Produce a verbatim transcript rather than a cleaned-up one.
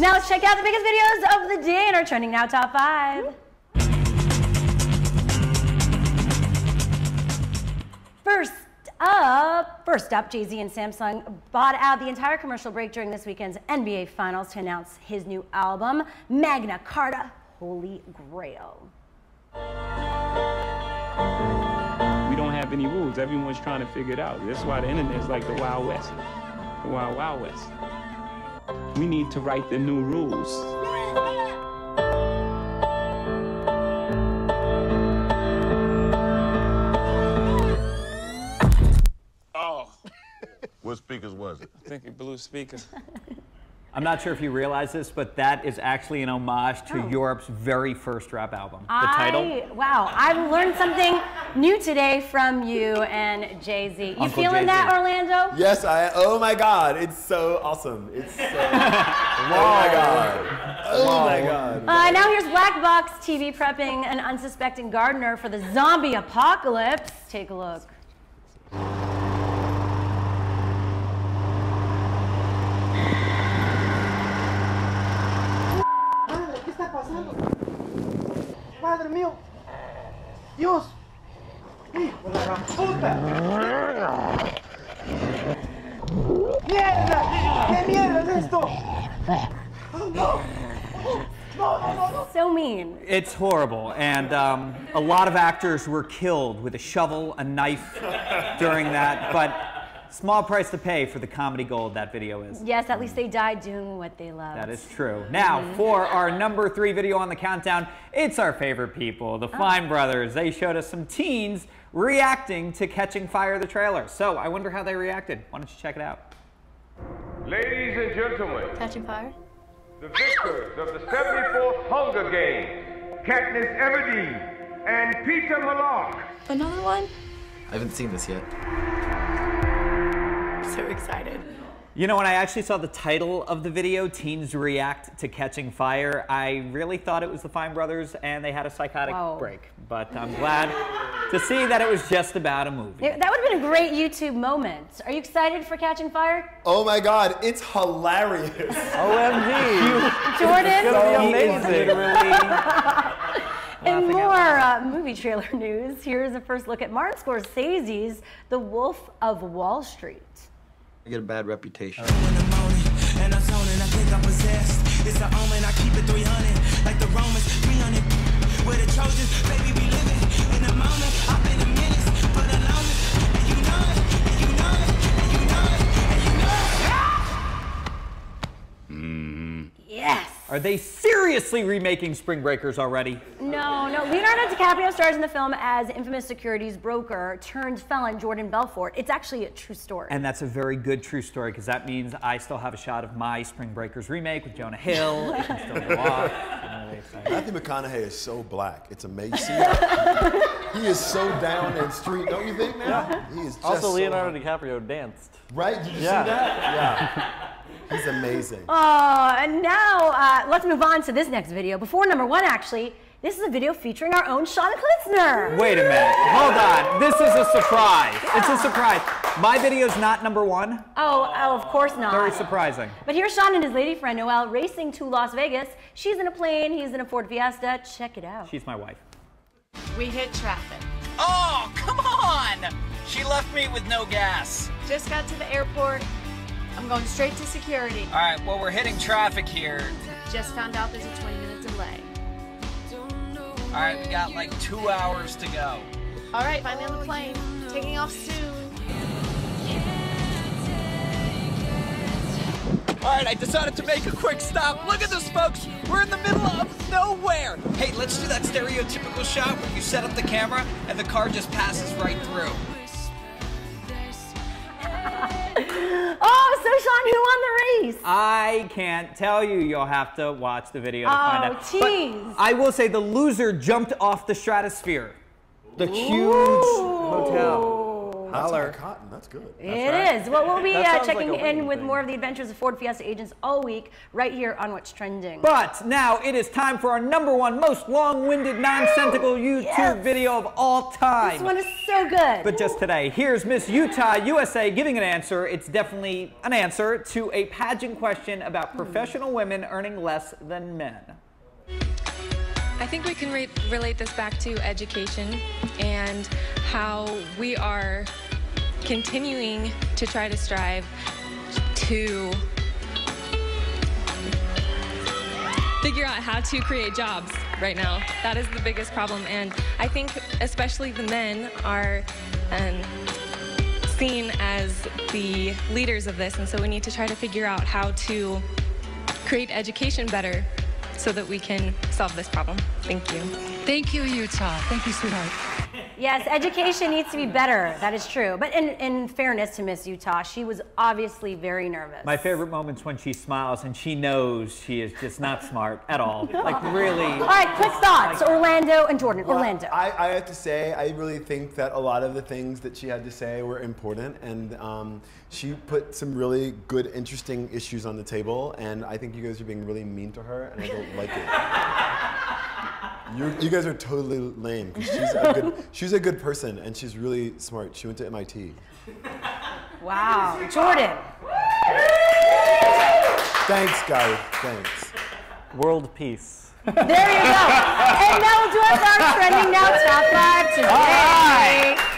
Now let's check out the biggest videos of the day in our Trending Now Top five. Mm-hmm. First up, first up, Jay-Z and Samsung bought out the entire commercial break during this weekend's N B A Finals to announce his new album, Magna Carta Holy Grail. We don't have any rules. Everyone's trying to figure it out. That's why the internet is like the Wild West. The Wild Wild West. We need to write the new rules. What speakers was it? I think it blew speakers. I'm not sure if you realize this, but that is actually an homage to oh. Europe's very first rap album. I, the title? Wow, I've learned something new today from you and Jay-Z. You Uncle feeling Jay-Z. That, Orlando? Yes, I. Oh my God, it's so awesome. It's so. Oh my God. Oh my God. Uh, now here's Black Box T V prepping an unsuspecting gardener for the zombie apocalypse. Take a look. Padre mío, Dios, hijo de la puta, mierda, qué mierda es esto, oh, no. Oh. So mean. It's horrible, and um, a lot of actors were killed with a shovel, a knife during that, but small price to pay for the comedy gold that video is. Yes, at least they died doing what they love. That is true. Now, mm-hmm. for our number three video on the countdown, it's our favorite people, the Fine oh. Brothers. They showed us some teens reacting to Catching Fire, the trailer. So, I wonder how they reacted. Why don't you check it out? Ladies and gentlemen. Catching Fire? The victors of the seventy-fourth Hunger Games, Katniss Everdeen and Peter Malak. Another one? I haven't seen this yet. I'm so excited. You know, when I actually saw the title of the video, Teens React to Catching Fire, I really thought it was the Fine Brothers and they had a psychotic wow. break. But I'm glad to see that it was just about a movie. That would have been a great YouTube moment. Are you excited for Catching Fire? Oh my God, it's hilarious. O M G. Jordan. It's going to be amazing. Literally. And more uh, movie trailer news. Here's a first look at Martin Scorsese's The Wolf of Wall Street. I get a bad reputation. Yes. Are they seriously remaking Spring Breakers already? No, no. Leonardo DiCaprio stars in the film as infamous securities broker turned felon Jordan Belfort. It's actually a true story. And that's a very good true story because that means I still have a shot of my Spring Breakers remake with Jonah Hill. It can still walk. Matthew McConaughey is so black. It's amazing. He is so down in street, don't you think, man? Yeah. He is just also, Leonardo so DiCaprio danced. Right? Did you yeah. see that? Yeah. He's amazing. Oh, and now uh, let's move on to this next video. Before number one, actually, this is a video featuring our own Sean Klitsner. Wait a minute. Hold on. This is a surprise. Yeah. It's a surprise. My video's not number one. Oh, oh, of course not. Very surprising. But here's Sean and his lady friend, Noelle, racing to Las Vegas. She's in a plane. He's in a Ford Fiesta. Check it out. She's my wife. We hit traffic. Oh, come on. She left me with no gas. Just got to the airport. I'm going straight to security. All right, well, we're hitting traffic here. Just found out there's a twenty minute delay. All right, we got like two hours to go. All right, finally on the plane. Taking off soon. All right, I decided to make a quick stop. Look at this, folks. We're in the middle of nowhere. Hey, let's do that stereotypical shot where you set up the camera and the car just passes right through. Oh, so Sean, who won the race? I can't tell you. You'll have to watch the video to oh, find out. Oh, jeez. I will say the loser jumped off the Stratosphere. The huge Ooh. Hotel. Ooh, holler. That's cotton. That's good. That's it right. is. Well, we'll be uh, checking like in with thing. more of the adventures of Ford Fiesta agents all week right here on What's Trending. But now it is time for our number one most long-winded, nonsensical YouTube yes. video of all time. This one is so good. But just today, here's Miss Utah U S A giving an answer. It's definitely an answer to a pageant question about professional women earning less than men. I think we can re relate this back to education and how we are continuing to try to strive to figure out how to create jobs right now. That is the biggest problem, and I think especially the men are um, seen as the leaders of this, and so we need to try to figure out how to create education better so that we can solve this problem. Thank you. Thank you, Utah. Thank you, sweetheart. Yes, education needs to be better. That is true. But in, in fairness to Miss Utah, she was obviously very nervous. My favorite moment's when she smiles and she knows she is just not smart at all. Like, really. All right, quick thoughts. Like, Orlando and Jordan. Well, Orlando. I, I have to say, I really think that a lot of the things that she had to say were important. And um, she put some really good, interesting issues on the table. And I think you guys are being really mean to her, and I don't like it. You're, you guys are totally lame. She's a, good, she's a good person, and she's really smart. She went to M I T. Wow. Jordan. Thanks, guys. Thanks. World peace. There you go. And that will do us our Trending Now Top five today. All right.